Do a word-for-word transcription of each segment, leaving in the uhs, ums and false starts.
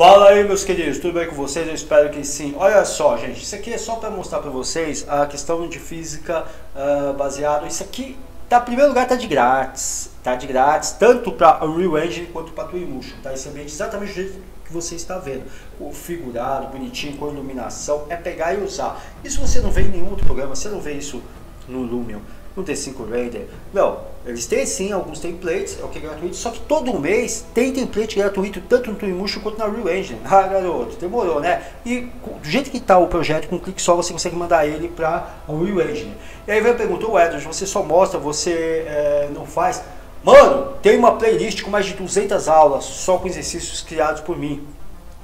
Fala aí, meus queridos, tudo bem com vocês? Eu espero que sim. Olha só, gente, isso aqui é só para mostrar para vocês a questão de física uh, baseado. Isso aqui, tá, em primeiro lugar, tá de grátis, tá de grátis, tanto para Unreal Engine quanto para Twinmotion, tá? Esse ambiente exatamente do jeito que você está vendo, configurado, bonitinho, com iluminação, é pegar e usar. Isso você não vê em nenhum outro programa, você não vê isso no Lumion, no T cinco Render, não. Eles têm sim alguns templates, é o que é gratuito, só que todo mês tem template gratuito, tanto no Twinmotion quanto na Unreal Engine. Ah, garoto, demorou, né? E do jeito que está o projeto, com um clique só você consegue mandar ele para a Unreal Engine. E aí vai perguntar, o Edward, você só mostra, você é, não faz? Mano, tem uma playlist com mais de duzentas aulas, só com exercícios criados por mim,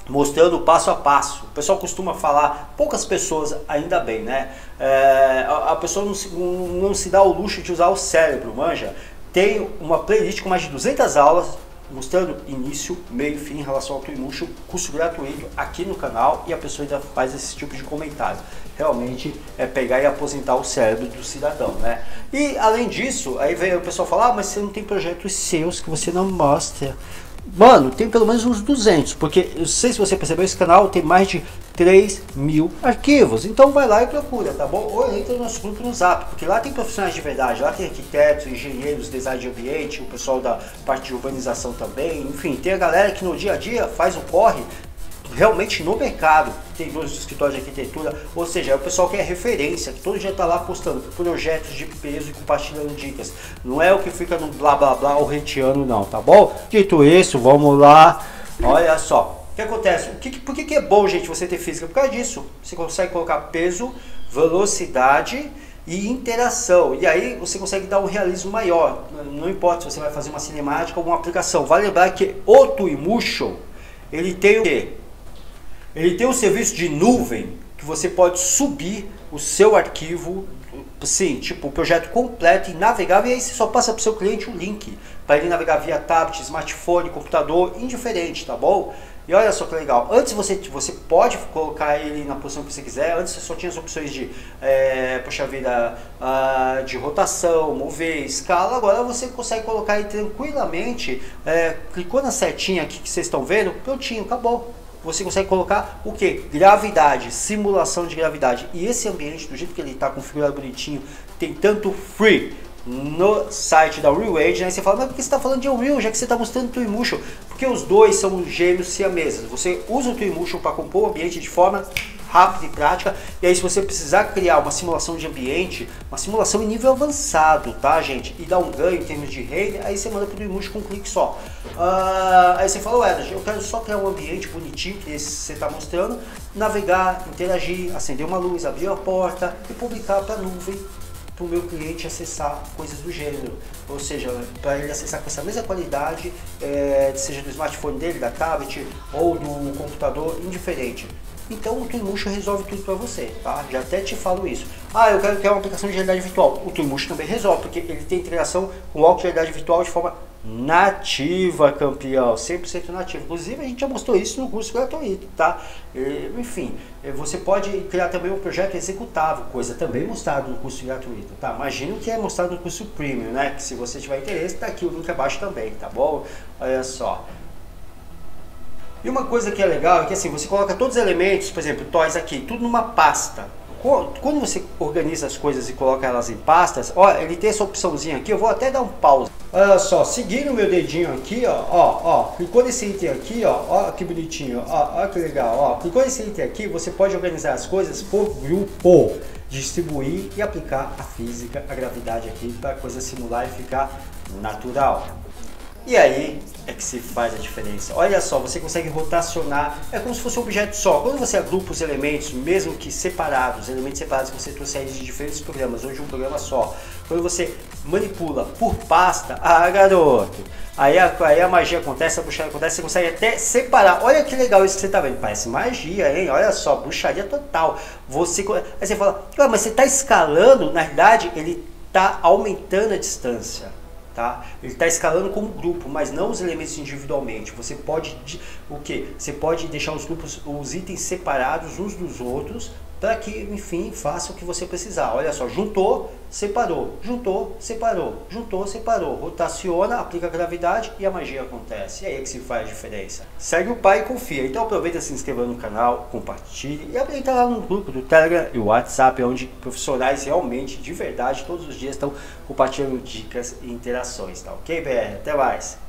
mostrando passo a passo. O pessoal costuma falar, poucas pessoas ainda bem, né? É, a, a pessoa não se, não se dá o luxo de usar o cérebro, manja. Tem uma playlist com mais de duzentas aulas, mostrando início, meio e fim em relação ao Twinmotion, curso gratuito aqui no canal, e a pessoa ainda faz esse tipo de comentário. Realmente é pegar e aposentar o cérebro do cidadão, né? E além disso, aí vem o pessoal falar, ah, mas você não tem projetos seus que você não mostra. Mano, tem pelo menos uns duzentos, porque eu sei se você percebeu, esse canal tem mais de três mil arquivos. Então vai lá e procura, tá bom? Ou entra no nosso grupo no Zap, porque lá tem profissionais de verdade, lá tem arquitetos, engenheiros, design de ambiente, o pessoal da parte de urbanização também, enfim, tem a galera que no dia a dia faz o corre realmente no mercado, tem dois escritórios de arquitetura, ou seja, é o pessoal que é referência, que todo dia está lá postando projetos de peso e compartilhando dicas. Não é o que fica no blá blá blá ou retiano, não, tá bom? Dito isso, vamos lá. Olha só, o que acontece? O que, por que, que é bom, gente, você ter física? Por causa disso, você consegue colocar peso, velocidade e interação, e aí você consegue dar um realismo maior. Não importa se você vai fazer uma cinemática ou uma aplicação. Vale lembrar que o Twinmotion, ele tem o quê? Ele tem um serviço de nuvem que você pode subir o seu arquivo, sim, tipo o projeto completo e navegável, e aí você só passa para o seu cliente o link para ele navegar via tablet, smartphone, computador, indiferente, tá bom? E olha só que legal, antes você, você pode colocar ele na posição que você quiser, antes você só tinha as opções de, é, poxa vida, ah, de rotação, mover, escala, agora você consegue colocar aí tranquilamente, é, clicou na setinha aqui que vocês estão vendo, prontinho, acabou. Você consegue colocar o que? Gravidade, simulação de gravidade. E esse ambiente, do jeito que ele está configurado bonitinho, tem tanto free no site da Unreal Engine. Aí você fala, mas por que você está falando de Unreal, já que você está mostrando o Twinmotion? Porque os dois são gêmeos siameses. Você usa o Twinmotion para compor o ambiente de forma rápida e prática. E aí, se você precisar criar uma simulação de ambiente, uma simulação em nível avançado, tá, gente? E dar um ganho em termos de render, aí você manda para o Twinmotion com um clique só. Ah, aí você fala, ué, eu quero só criar um ambiente bonitinho, que esse você está mostrando, navegar, interagir, acender uma luz, abrir uma porta e publicar para a nuvem, para o meu cliente acessar coisas do gênero, ou seja, para ele acessar com essa mesma qualidade, é, seja do smartphone dele, da tablet ou do computador, indiferente. Então o Twinmotion resolve tudo para você, tá? Já até te falo isso. Ah, eu quero criar uma aplicação de realidade virtual. O Twinmotion também resolve, porque ele tem integração com o óculos de realidade virtual de forma nativa, campeão, cem por cento nativo. Inclusive a gente já mostrou isso no curso gratuito, tá? E, enfim, você pode criar também um projeto executável, coisa também mostrada no curso gratuito, tá? Imagina o que é mostrado no curso premium, né? Que se você tiver interesse, tá aqui o link abaixo também, tá bom? Olha só. E uma coisa que é legal é que assim, você coloca todos os elementos, por exemplo, toys aqui, tudo numa pasta. Quando você organiza as coisas e coloca elas em pastas, ó, ele tem essa opçãozinha aqui, eu vou até dar um pause. Olha só, seguindo o meu dedinho aqui, ó, ó, ó, clicou nesse item aqui, ó, ó, que bonitinho, ó, ó, que legal, ó, clicou nesse item aqui, você pode organizar as coisas por grupo, distribuir e aplicar a física, a gravidade aqui, para a coisa simular e ficar natural. E aí é que se faz a diferença. Olha só, você consegue rotacionar, é como se fosse um objeto só. Quando você agrupa os elementos, mesmo que separados, elementos separados que você trouxe aí de diferentes programas, hoje um programa só, quando você manipula por pasta, ah, garoto, aí a, aí a magia acontece, a bruxaria acontece, você consegue até separar. Olha que legal isso que você tá vendo, parece magia, hein? Olha só, bruxaria total. Você, aí você fala, ah, mas você tá escalando, na verdade ele tá aumentando a distância. Tá? Ele está escalando como grupo, mas não os elementos individualmente. Você pode, o quê? Você pode deixar os grupos, os itens separados uns dos outros para que, enfim, faça o que você precisar. Olha só, juntou, separou, juntou, separou, juntou, separou, rotaciona, aplica a gravidade e a magia acontece. É aí que se faz a diferença. Segue o pai e confia. Então aproveita, se inscreva no canal, compartilhe e aproveita lá no grupo do Telegram e WhatsApp, onde profissionais realmente, de verdade, todos os dias estão compartilhando dicas e interações, tá ok, B R? Até mais!